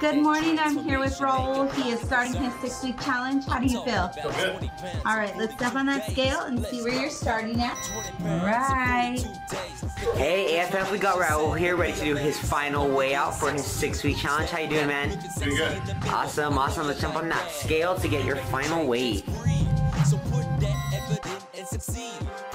Good morning, I'm here with Raul. He is starting his 6-week challenge. How do you feel? Feel good. All right, let's step on that scale and see where you're starting at. All right. Hey, AFF, we got Raul here, ready to do his final way out for his 6-week challenge. How you doing, man? Pretty good. Awesome, awesome. Let's jump on that scale to get your final weight. So put that effort in and succeed.